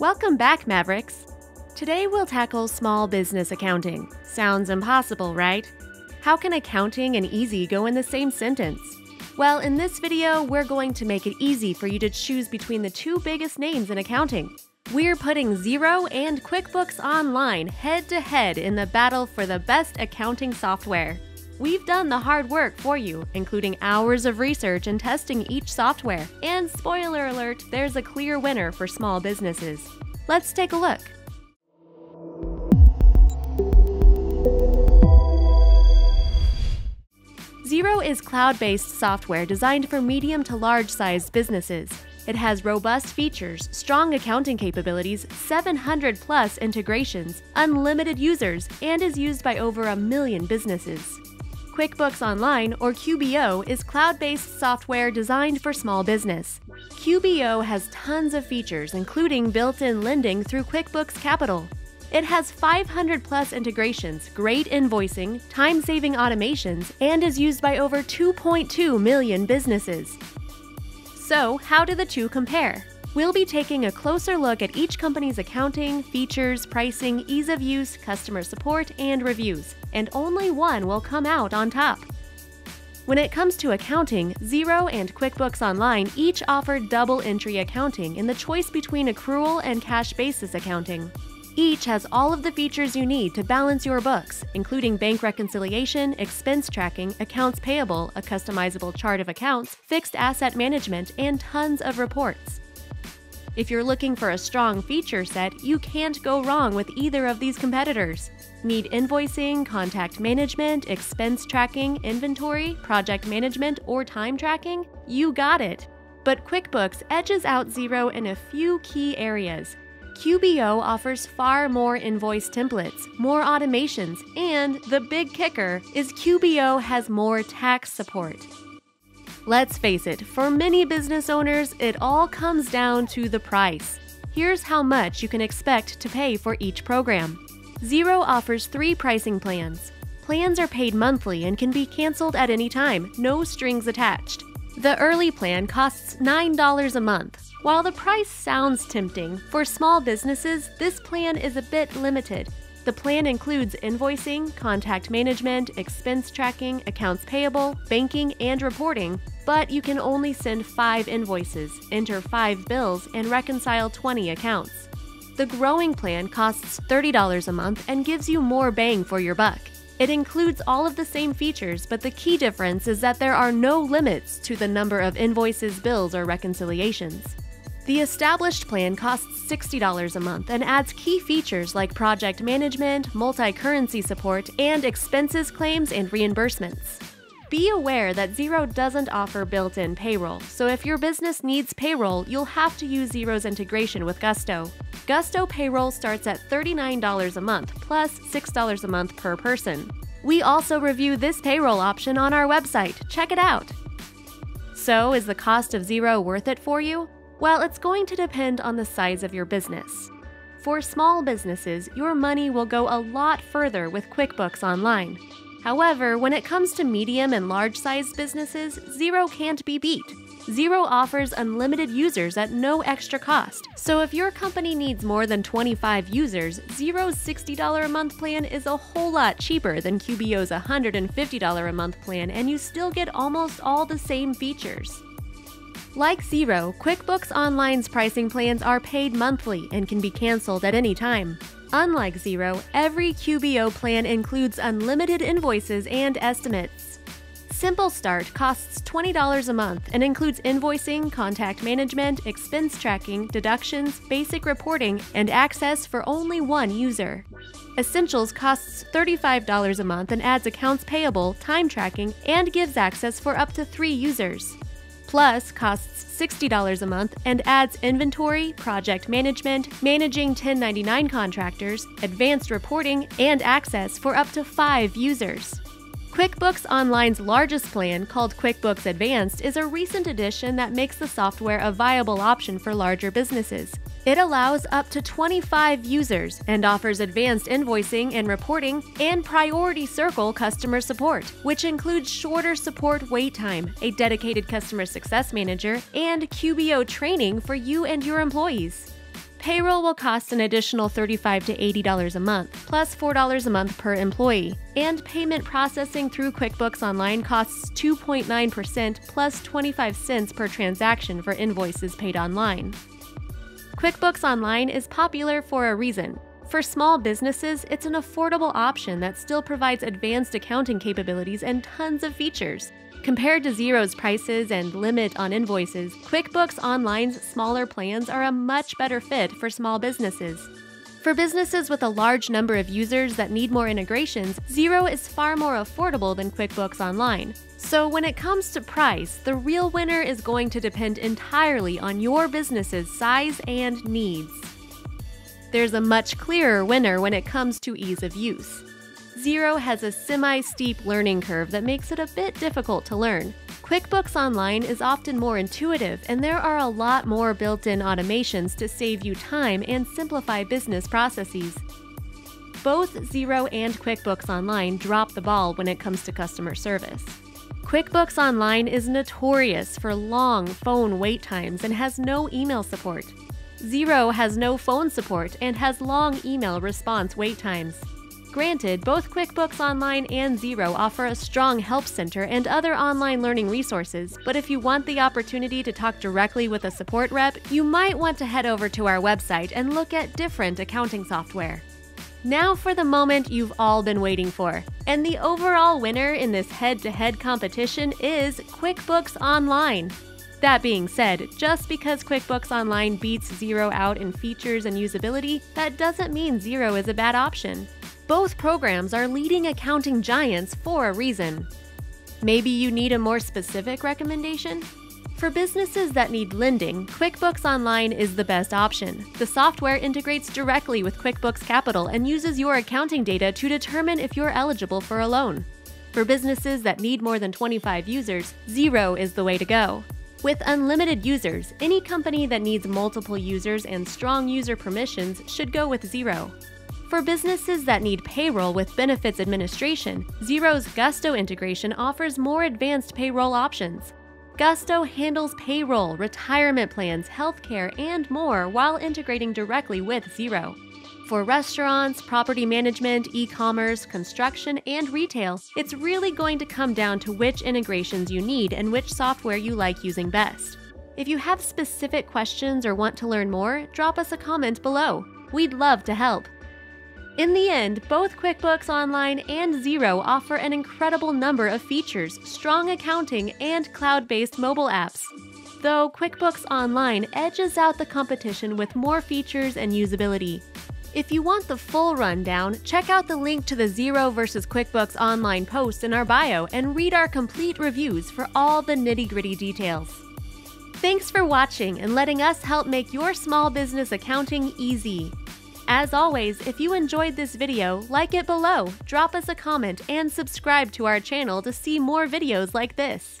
Welcome back, Mavericks! Today we'll tackle small business accounting. Sounds impossible, right? How can accounting and easy go in the same sentence? Well, in this video, we're going to make it easy for you to choose between the two biggest names in accounting. We're putting Xero and QuickBooks Online head-to-head in the battle for the best accounting software. We've done the hard work for you, including hours of research and testing each software. And spoiler alert, there's a clear winner for small businesses. Let's take a look. Xero is cloud-based software designed for medium to large-sized businesses. It has robust features, strong accounting capabilities, 700+ integrations, unlimited users, and is used by over 1 million businesses. QuickBooks Online, or QBO, is cloud-based software designed for small business. QBO has tons of features, including built-in lending through QuickBooks Capital. It has 500+ integrations, great invoicing, time-saving automations, and is used by over 2.2 million businesses. So, how do the two compare? We'll be taking a closer look at each company's accounting, features, pricing, ease of use, customer support, and reviews, and only one will come out on top. When it comes to accounting, Xero and QuickBooks Online each offer double-entry accounting in the choice between accrual and cash basis accounting. Each has all of the features you need to balance your books, including bank reconciliation, expense tracking, accounts payable, a customizable chart of accounts, fixed asset management, and tons of reports. If you're looking for a strong feature set, you can't go wrong with either of these competitors. Need invoicing, contact management, expense tracking, inventory, project management, or time tracking? You got it! But QuickBooks edges out Xero in a few key areas. QBO offers far more invoice templates, more automations, and the big kicker is QBO has more tax support. Let's face it, for many business owners, it all comes down to the price. Here's how much you can expect to pay for each program. Xero offers 3 pricing plans. Plans are paid monthly and can be canceled at any time, no strings attached. The early plan costs $9 a month. While the price sounds tempting, for small businesses, this plan is a bit limited. The plan includes invoicing, contact management, expense tracking, accounts payable, banking, and reporting, but you can only send 5 invoices, enter 5 bills, and reconcile 20 accounts. The growing plan costs $30 a month and gives you more bang for your buck. It includes all of the same features, but the key difference is that there are no limits to the number of invoices, bills, or reconciliations. The established plan costs $60 a month and adds key features like project management, multi-currency support, and expenses, claims, and reimbursements. Be aware that Xero doesn't offer built-in payroll, so if your business needs payroll, you'll have to use Xero's integration with Gusto. Gusto payroll starts at $39 a month, plus $6 a month per person. We also review this payroll option on our website. Check it out! So, is the cost of Xero worth it for you? Well, it's going to depend on the size of your business. For small businesses, your money will go a lot further with QuickBooks Online. However, when it comes to medium and large-sized businesses, Xero can't be beat. Xero offers unlimited users at no extra cost, so if your company needs more than 25 users, Xero's $60 a month plan is a whole lot cheaper than QBO's $150 a month plan, and you still get almost all the same features. Like Xero, QuickBooks Online's pricing plans are paid monthly and can be canceled at any time. Unlike Xero, every QBO plan includes unlimited invoices and estimates. Simple Start costs $20 a month and includes invoicing, contact management, expense tracking, deductions, basic reporting, and access for only 1 user. Essentials costs $35 a month and adds accounts payable, time tracking, and gives access for up to 3 users. Plus costs $60 a month and adds inventory, project management, managing 1099 contractors, advanced reporting, and access for up to 5 users. QuickBooks Online's largest plan, called QuickBooks Advanced, is a recent addition that makes the software a viable option for larger businesses. It allows up to 25 users and offers advanced invoicing and reporting and Priority Circle customer support, which includes shorter support wait time, a dedicated customer success manager, and QBO training for you and your employees. Payroll will cost an additional $35 to $80 a month, plus $4 a month per employee. And payment processing through QuickBooks Online costs 2.9% plus 25 cents per transaction for invoices paid online. QuickBooks Online is popular for a reason. For small businesses, it's an affordable option that still provides advanced accounting capabilities and tons of features. Compared to Xero's prices and limit on invoices, QuickBooks Online's smaller plans are a much better fit for small businesses. For businesses with a large number of users that need more integrations, Xero is far more affordable than QuickBooks Online. So when it comes to price, the real winner is going to depend entirely on your business's size and needs. There's a much clearer winner when it comes to ease of use. Xero has a semi-steep learning curve that makes it a bit difficult to learn. QuickBooks Online is often more intuitive, and there are a lot more built-in automations to save you time and simplify business processes. Both Xero and QuickBooks Online drop the ball when it comes to customer service. QuickBooks Online is notorious for long phone wait times and has no email support. Xero has no phone support and has long email response wait times. Granted, both QuickBooks Online and Xero offer a strong help center and other online learning resources, but if you want the opportunity to talk directly with a support rep, you might want to head over to our website and look at different accounting software. Now for the moment you've all been waiting for, and the overall winner in this head-to-head competition is QuickBooks Online. That being said, just because QuickBooks Online beats Xero out in features and usability, that doesn't mean Xero is a bad option. Both programs are leading accounting giants for a reason. Maybe you need a more specific recommendation? For businesses that need lending, QuickBooks Online is the best option. The software integrates directly with QuickBooks Capital and uses your accounting data to determine if you're eligible for a loan. For businesses that need more than 25 users, Xero is the way to go. With unlimited users, any company that needs multiple users and strong user permissions should go with Xero. For businesses that need payroll with benefits administration, Xero's Gusto integration offers more advanced payroll options. Gusto handles payroll, retirement plans, healthcare, and more while integrating directly with Xero. For restaurants, property management, e-commerce, construction, and retail, it's really going to come down to which integrations you need and which software you like using best. If you have specific questions or want to learn more, drop us a comment below. We'd love to help. In the end, both QuickBooks Online and Xero offer an incredible number of features, strong accounting, and cloud-based mobile apps. Though QuickBooks Online edges out the competition with more features and usability. If you want the full rundown, check out the link to the Xero vs. QuickBooks Online post in our bio and read our complete reviews for all the nitty-gritty details. Thanks for watching and letting us help make your small business accounting easy. As always, if you enjoyed this video, like it below, drop us a comment, and subscribe to our channel to see more videos like this.